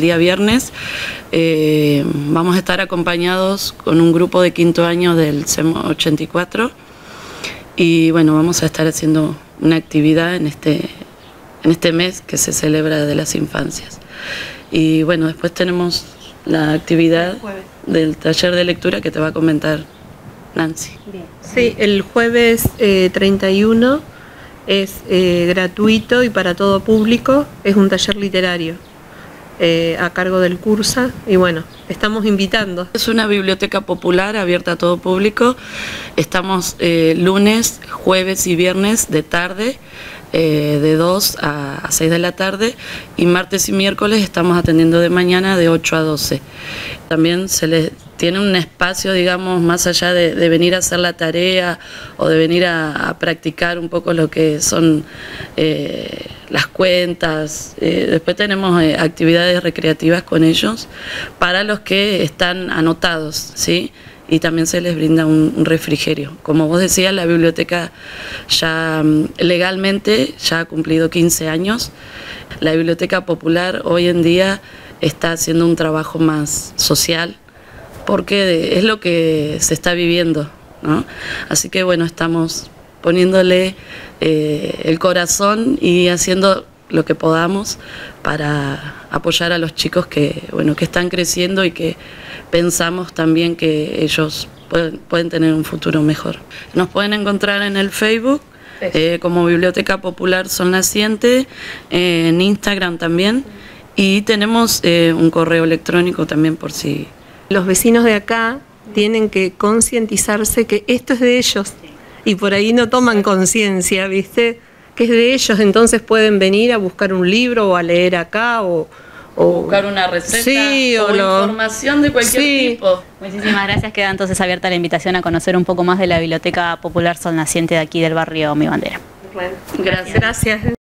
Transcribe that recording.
El día viernes vamos a estar acompañados con un grupo de quinto año del CEMO 84 y bueno, vamos a estar haciendo una actividad en este mes que se celebra de las infancias. Y bueno, después tenemos la actividad del taller de lectura que te va a comentar Nancy. Bien. Sí, el jueves 31 es gratuito y para todo público, es un taller literario a cargo del CURSA y bueno, estamos invitando. Es una biblioteca popular abierta a todo público, estamos lunes, jueves y viernes de tarde, de 2 a 6 de la tarde y martes y miércoles estamos atendiendo de mañana de 8 a 12. También se les tiene un espacio, digamos, más allá de venir a hacer la tarea o de venir a practicar un poco lo que son las cuentas. Después tenemos actividades recreativas con ellos para los que están anotados, ¿sí? Y también se les brinda un refrigerio. Como vos decías, la biblioteca ya legalmente ya ha cumplido 15 años. La Biblioteca Popular hoy en día está haciendo un trabajo más social porque es lo que se está viviendo, ¿no? Así que bueno, estamos poniéndole el corazón y haciendo lo que podamos para apoyar a los chicos que, bueno, que están creciendo y que pensamos también que ellos pueden tener un futuro mejor. Nos pueden encontrar en el Facebook como Biblioteca Popular Sol Naciente, en Instagram también y tenemos un correo electrónico también por si... Los vecinos de acá tienen que concientizarse que esto es de ellos y por ahí no toman conciencia, ¿viste? Que es de ellos, entonces pueden venir a buscar un libro o a leer acá o buscar una receta, sí, o información de cualquier tipo. Muchísimas gracias, queda entonces abierta la invitación a conocer un poco más de la Biblioteca Popular Sol Naciente de aquí del barrio Mi Bandera. Bueno, gracias.